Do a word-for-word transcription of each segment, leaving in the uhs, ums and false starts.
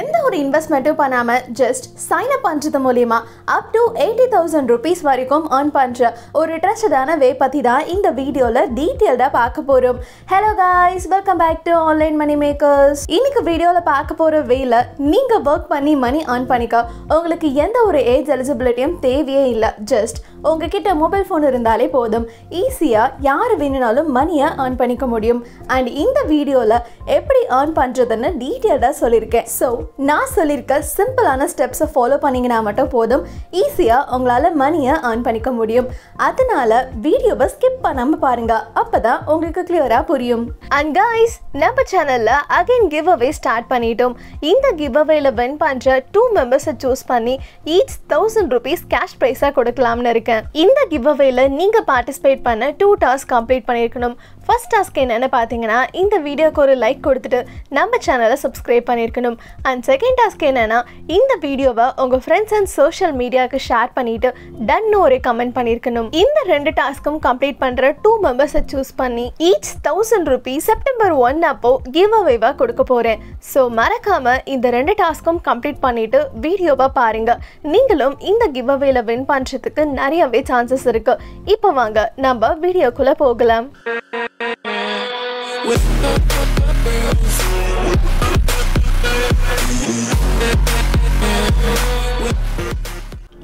எந்த ஒரு இன்வெஸ்ட்மென்ட்டும் பண்ணாம ஜஸ்ட் சைன் அப் பண்றது மூலமா up to eighty thousand rupees வரைக்கும் earn பண்ற ஒரு ட்ரஸ்டான வே பத்தி தான் இந்த வீடியோல டீடைல்டா பார்க்க போறோம். Hello guys, welcome back to online money makers. இன்னைக்கு வீடியோல பார்க்க போற வேல நீங்க வர்க் பண்ணி மணி earn பண்ணிக்க உங்களுக்கு எந்த ஒரு ஏஜ் எலிஜிபிலிட்டியும் தேவையே இல்ல. ஜஸ்ட் உங்ககிட்ட மொபைல் ஃபோன் இருந்தாலே போதும். ஈஸியா யார் வேணும்னாலும் மணியை earn பண்ணிக்க முடியும். அண்ட் இந்த வீடியோல எப்படி earn பண்றதுன்னு டீடைல்டா சொல்லிருக்கேன். So, நான் சொல்லிருக்க சிம்பிளான ஸ்டெப்ஸ் ஃபாலோ பண்ணிங்கன்னா மட்டும் போதும், ஈஸியா உங்களால மணியை earn பண்ணிக்க முடியும். அதனால வீடியோவை ஸ்கிப் பண்ணாம பாருங்க, அப்பதான் உங்களுக்கு கிளியரா புரியும். அண்ட் गाइस, நம்ம சேனல்ல அகைன் கிவ் அவே ஸ்டார்ட் பண்ணிட்டோம். இந்த கிவ் அவேல வின் பண்ற two மெம்பர்ஸ் சூஸ் பண்ணி each one thousand rupees cash பிரைஸா கொடுக்கலாம்னு இருக்கேன். இந்த கிவ் அவேல நீங்க பார்ட்டிசிபேட் பண்ண two டாஸ்க் கம்ப்ளீட் பண்ணிருக்கணும். ஃபர்ஸ்ட் டாஸ்க் என்னன்னு பாத்தீங்கன்னா, இந்த வீடியோக்கு ஒரு லைக் கொடுத்துட்டு நம்ம சேனலை சப்ஸ்கிரைப் பண்ணிருக்கணும். And second task என்னன்னா, இந்த வீடியோவை உங்க ஃப்ரெண்ட்ஸ் அண்ட் சோஷியல் மீடியாவுக்கு ஷேர் பண்ணிட்டு டன்னு ஒரு கமெண்ட் பண்ணிருக்கணும். இந்த ரெண்டு டாஸ்க்கும் கம்ப்ளீட் பண்ற டூ மெம்பர்ஸை சூஸ் பண்ணி each thousand rupees September one அப்போ கிவ் அவேவா கொடுக்க போறேன். ஸோ மறக்காம இந்த ரெண்டு டாஸ்க்கும் கம்ப்ளீட் பண்ணிட்டு வீடியோவை பாருங்க. நீங்களும் இந்த கிவ் அவேல வின் பண்றதுக்கு நிறையவே சான்சஸ் இருக்கு. இப்போ வாங்க நம்ம வீடியோக்குள்ள போகலாம்.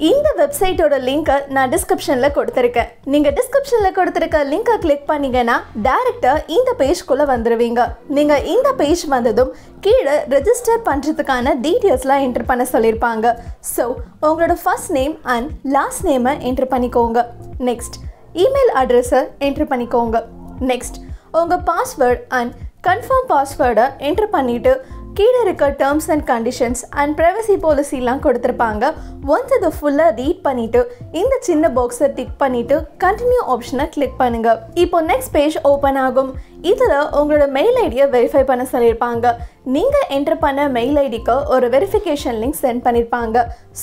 இந்த வெப்சைட்டோட லிங்கை நான் டிஸ்கிரிப்ஷனில் கொடுத்துருக்கேன். நீங்கள் டிஸ்கிரிப்ஷனில் கொடுத்துருக்க லிங்கை கிளிக் பண்ணிங்கன்னா டேரெக்டாக இந்த பேஜ்குள்ளே வந்துடுவீங்க. நீங்கள் இந்த பேஜ் வந்ததும் கீழே ரெஜிஸ்டர் பண்ணுறதுக்கான டீட்டெயில்ஸ்லாம் என்ட்ரு பண்ண சொல்லியிருப்பாங்க. ஸோ உங்களோட ஃபர்ஸ்ட் நேம் அண்ட் லாஸ்ட் நேமை என்ட்ரு பண்ணிக்கோங்க. நெக்ஸ்ட் இமெயில் அட்ரஸை என்ட்ரு பண்ணிக்கோங்க. நெக்ஸ்ட் உங்கள் பாஸ்வேர்டு அண்ட் கன்ஃபார்ம் பாஸ்வேர்டை என்ட்ரு பண்ணிவிட்டு கீழே இருக்க terms and conditions and privacy பாலிசிலாம் கொடுத்துருப்பாங்க. ஒன்ஸ் இதை ஃபுல்லாக ரீட் பண்ணிவிட்டு இந்த சின்ன பாக்ஸை டிக் பண்ணிவிட்டு கண்டினியூ ஆப்ஷனை கிளிக் பண்ணுங்கள். இப்போ நெக்ஸ்ட் பேஜ் ஓப்பன் ஆகும். இதில் உங்களோட மெயில் ஐடியை வெரிஃபை பண்ண சொல்லியிருப்பாங்க. நீங்கள் என்ட்ரு பண்ண மெயில் ஐடிக்கு ஒரு வெரிஃபிகேஷன் லிங்க் சென்ட் பண்ணியிருப்பாங்க.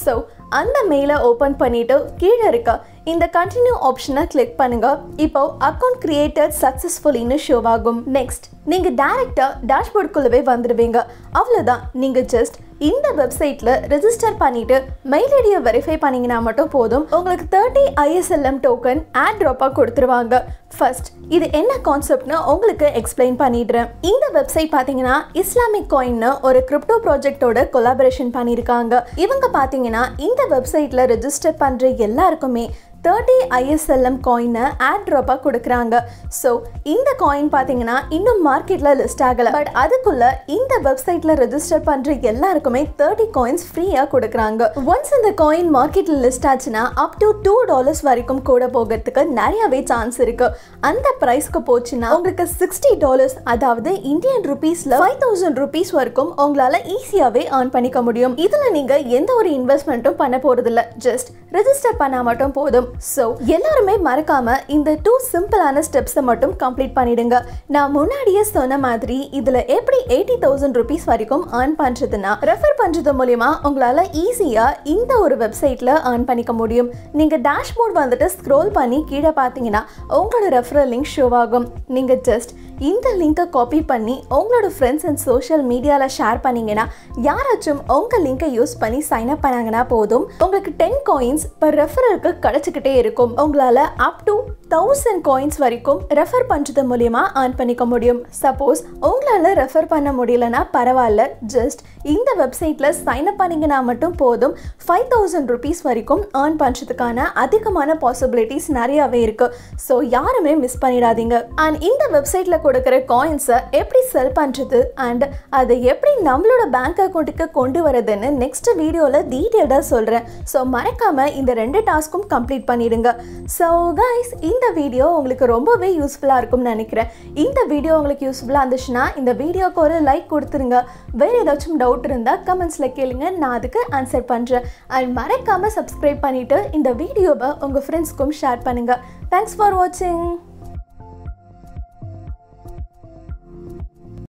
ஸோ அந்த மெயிலை ஓப்பன் பண்ணிவிட்டு கீழே இருக்க இந்த கண்டினியூ ஆப்ஷனை கிளிக் பண்ணுங்கள். இப்போ அக்கௌண்ட் கிரியேட்டட் சக்ஸஸ்ஃபுல்லின்னு ஷோ ஆகும். நெக்ஸ்ட் நீங்கள் டேரெக்டாக டேஷ்போர்டுக்குள்ளவே வந்துடுவீங்க. அவ்வளோதான். நீங்கள் ஜஸ்ட் இந்த வெப்சைட்டில் ரெஜிஸ்டர் பண்ணிவிட்டு மெயில் ஐடியை வெரிஃபை பண்ணிங்கன்னா மட்டும் போதும், உங்களுக்கு தேர்ட்டி ஐஎஸ்எல்எம் டோக்கன் ஆட் ட்ராப்பாக கொடுத்துருவாங்க. ஃபர்ஸ்ட் இது என்ன கான்செப்ட்னு உங்களுக்கு எக்ஸ்பிளைன் பண்ணிடுறேன். இந்த வெப்சைட் பார்த்தீங்கன்னா இஸ்லாமிக் காயின்னு ஒரு கிரிப்டோ ப்ராஜெக்டோட கொலாபரேஷன் பண்ணியிருக்காங்க. இவங்க பார்த்தீங்கன்னா இந்த வெப்சைட்டில் ரெஜிஸ்டர் பண்ணுற எல்லாருக்குமே தேர்ட்டி ஐஎஸ்எல்எம் காயினை ஆட் ட்ராப்பாக கொடுக்குறாங்க. ஸோ இந்த காயின் பார்த்தீங்கன்னா இன்னும் மார்க்கெட்டில் லிஸ்ட் ஆகலை. பட் அதுக்குள்ளே இந்த வெப்சைட்டில் ரெஜிஸ்டர் பண்ணுற எல்லாருக்குமே தேர்ட்டி காயின்ஸ் ஃப்ரீயாக கொடுக்குறாங்க. ஒன்ஸ் இந்த காயின் மார்க்கெட்டில் லிஸ்ட் ஆச்சுன்னா அப் டு டூ டாலர்ஸ் வரைக்கும் கூட போகிறதுக்கு நிறையாவே சான்ஸ் இருக்குது. அந்த ப்ரைஸ்க்கு போச்சுன்னா உங்களுக்கு சிக்ஸ்டி டாலர்ஸ் அதாவது இந்தியன் ருபீஸில் ஃபைவ் தௌசண்ட் ருபீஸ் வரைக்கும் உங்களால் ஈஸியாகவே ஏர்ன் பண்ணிக்க முடியும். இதில் நீங்கள் எந்த ஒரு இன்வெஸ்ட்மெண்ட்டும் பண்ண போகிறதில்ல. ஜஸ்ட் ரெஜிஸ்டர் பண்ணால் மட்டும் போதும். ஸோ எல்லாருமே மறக்காம இந்த டூ சிம்பிளான ஸ்டெப்ஸை மட்டும் கம்ப்ளீட் பண்ணிடுங்க. நான் முன்னாடியே சொன்ன மாதிரி இதில் எப்படி எயிட்டி தௌசண்ட் ருபீஸ் வரைக்கும் ஏர்ன் பண்ணுறதுன்னா ரெஃபர் பண்ணுறது மூலிமா உங்களால் ஈஸியாக இந்த ஒரு வெப்சைட்டில் ஏர்ன் பண்ணிக்க முடியும். நீங்கள் டேஷ்போர்ட் வந்துட்டு ஸ்க்ரோல் பண்ணி கீழே பார்த்தீங்கன்னா உங்களோட ரெஃபரல் லிங்க் ஷோ ஆகும். நீங்கள் ஜஸ்ட் இந்த லிங்கை காப்பி பண்ணி உங்களோட ஃப்ரெண்ட்ஸ் அண்ட் சோஷியல் மீடியாவில் ஷேர் பண்ணிங்கன்னா யாராச்சும் உங்கள் லிங்கை யூஸ் பண்ணி சைன் அப் பண்ணாங்கன்னா போதும், உங்களுக்கு டென் காயின்ஸ் பர் ரெஃபரலுக்கு கிடச்சிக்கிட்டே இருக்கும். உங்களால் அப் டு தௌசண்ட் காயின்ஸ் வரைக்கும் ரெஃபர் பண்ணுறது மூலிமா ஏர்ன் பண்ணிக்க முடியும். சப்போஸ் உங்களால் ரெஃபர் பண்ண முடியலன்னா பரவாயில்ல, ஜஸ்ட் இந்த வெப்சைட்டில் சைன் அப் பண்ணிங்கன்னா மட்டும் போதும், ஃபைவ் தௌசண்ட் ருபீஸ் வரைக்கும் ஏர்ன் பண்ணுறதுக்கான அதிகமான பாசிபிலிட்டிஸ் நிறையாவே இருக்குது. ஸோ யாருமே மிஸ் பண்ணிடாதீங்க. அண்ட் இந்த வெப்சைட்டில் கொடுக்குற காயின்ஸை எப்படி செல் பண்ணுறது அண்ட் அதை எப்படி நம்மளோட பேங்க் அக்கௌண்ட்டுக்கு கொண்டு வரதுன்னு நெக்ஸ்ட் வீடியோவில் டீட்டெயில்டாக சொல்கிறேன். ஸோ மறக்காமல் இந்த ரெண்டு டாஸ்க்கும் கம்ப்ளீட் பண்ணிடுங்க. ஸோ கைஸ், இந்த வீடியோ உங்களுக்கு ரொம்பவே யூஸ்ஃபுல்லாக இருக்கும்னு நினைக்கிறேன். இந்த வீடியோ உங்களுக்கு யூஸ்ஃபுல்லாக இருந்துச்சுன்னா இந்த வீடியோக்கு ஒரு லைக் கொடுத்துருங்க. வேறு ஏதாச்சும் டவுட் டவுட் இருந்தால் கமெண்ட்ஸில் கேளுங்க, நான் அதுக்கு ஆன்சர் பண்ணுறேன். அண்ட் மறக்காமல் சப்ஸ்கிரைப் பண்ணிவிட்டு இந்த வீடியோவை உங்கள் ஃப்ரெண்ட்ஸ்க்கும் ஷேர் பண்ணுங்கள். தேங்க்ஸ் ஃபார் வாட்சிங்.